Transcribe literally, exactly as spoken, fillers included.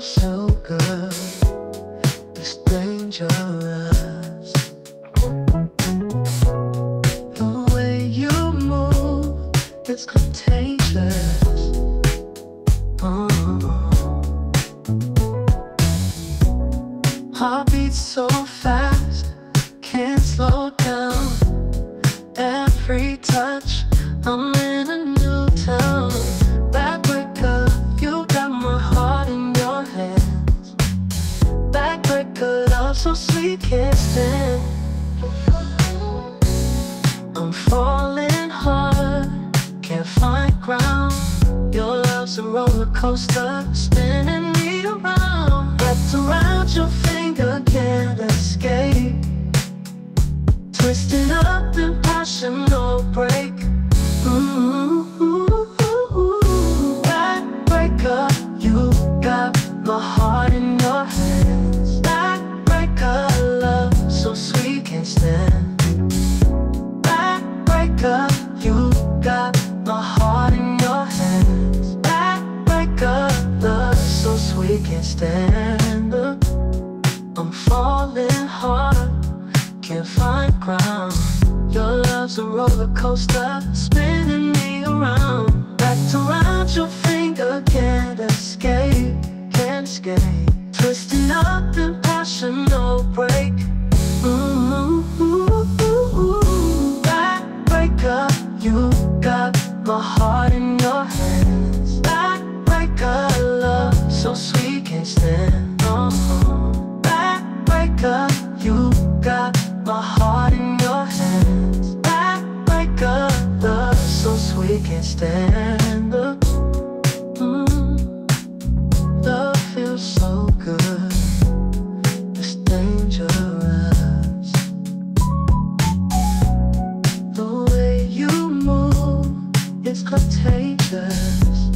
feel so good, it's dangerous. The way you move, it's contagious. Oh. Heartbeats so fast, can't slow down. Every touch, I'm in a new town. Back breaker, you got my heart in your hands. Back breaker, love so sweet, can't stand. I'm falling hard, can't find ground. Your love's a roller coaster, spinning me around. Wrapped around your finger, can't escape. Twisted up in passion, no break. Ooh, back breaker, you got my heart in your hands. Back breaker, love so sweet, can't stand. Back breaker, you got my heart in your hands. Back breaker, love so sweet, can't stand. I'm falling hard, can't find ground. Your love's a roller coaster, spinning me around. Wrapped around your finger, can't escape, can't escape. Twisting up in passion, no break. Ooh, back breaker, you got my heart in your hands. Back breaker, love so sweet, can't stand. Oh, back breaker, you got my heart in your hands. Back breaker, love so sweet, can't stand. Mm, love feels so good, it's dangerous. The way you move, it's contagious.